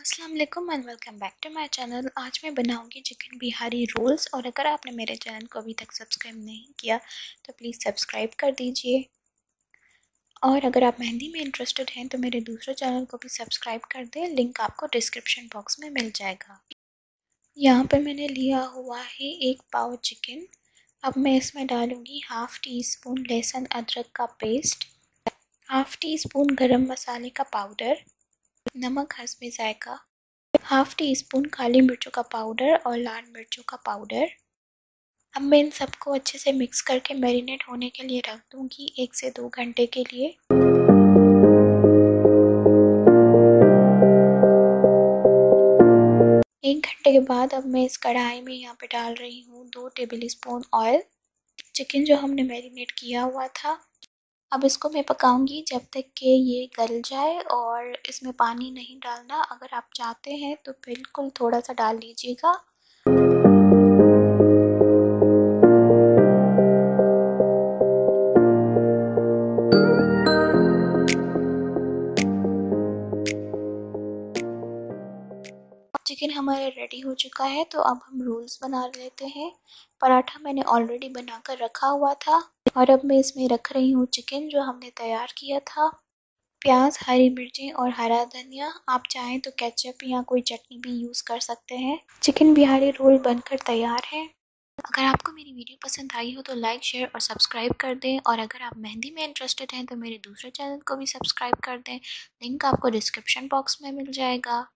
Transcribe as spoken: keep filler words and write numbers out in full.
अस्सलाम वालेकुम and welcome back to my channel. आज मैं बनाऊंगी चिकन बिहारी रोल्स। और अगर आपने मेरे चैनल को अभी तक सब्सक्राइब नहीं किया तो प्लीज़ सब्सक्राइब कर दीजिए। और अगर आप मेहंदी में इंटरेस्टेड हैं तो मेरे दूसरे चैनल को भी सब्सक्राइब कर दें, लिंक आपको डिस्क्रिप्शन बॉक्स में मिल जाएगा। यहाँ पर मैंने लिया हुआ है एक पाव चिकन। अब मैं इसमें डालूँगी हाफ़ टी स्पून लहसुन अदरक का पेस्ट, हाफ़ टी स्पून गर्म मसाले का पाउडर, नमक हस्ब जायका, हाफ़ टी स्पून काली मिर्चों का पाउडर और लाल मिर्चों का पाउडर। अब मैं इन सबको अच्छे से मिक्स करके मैरिनेट होने के लिए रख दूँगी एक से दो घंटे के लिए। एक घंटे के बाद अब मैं इस कढ़ाई में यहाँ पे डाल रही हूँ दो टेबल स्पून ऑयल। चिकन जो हमने मैरिनेट किया हुआ था अब इसको मैं पकाऊंगी जब तक कि ये गल जाए, और इसमें पानी नहीं डालना। अगर आप चाहते हैं तो बिल्कुल थोड़ा सा डाल लीजिएगा। चिकन हमारा रेडी हो चुका है तो अब हम रोल्स बना लेते हैं। पराठा मैंने ऑलरेडी बनाकर रखा हुआ था और अब मैं इसमें रख रही हूँ चिकन जो हमने तैयार किया था, प्याज, हरी मिर्चें और हरा धनिया। आप चाहें तो केचप या कोई चटनी भी यूज़ कर सकते हैं। चिकन बिहारी रोल बनकर तैयार है। अगर आपको मेरी वीडियो पसंद आई हो तो लाइक, शेयर और सब्सक्राइब कर दें। और अगर आप मेहंदी में इंटरेस्टेड हैं तो मेरे दूसरे चैनल को भी सब्सक्राइब कर दें, लिंक आपको डिस्क्रिप्शन बॉक्स में मिल जाएगा।